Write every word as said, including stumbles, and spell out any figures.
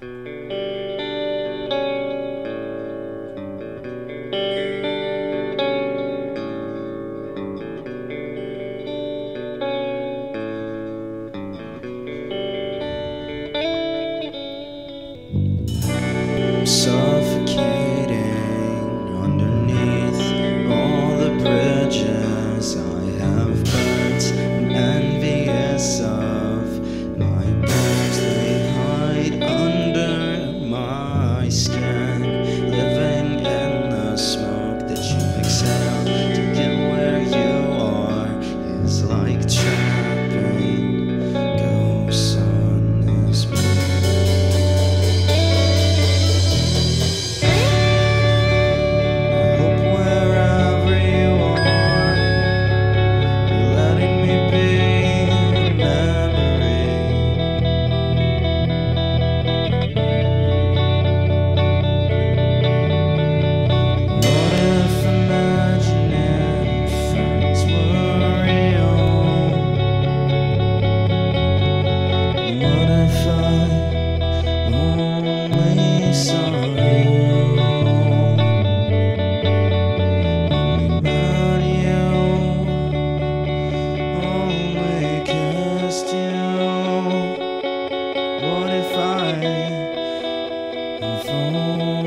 Suffocating underneath all the bridges I have burnt, I'm envious of my bones. They hide under my skin, living in the smoke that you've exhaled. To get where you are is like trapping ghosts on this moon. What if I fall?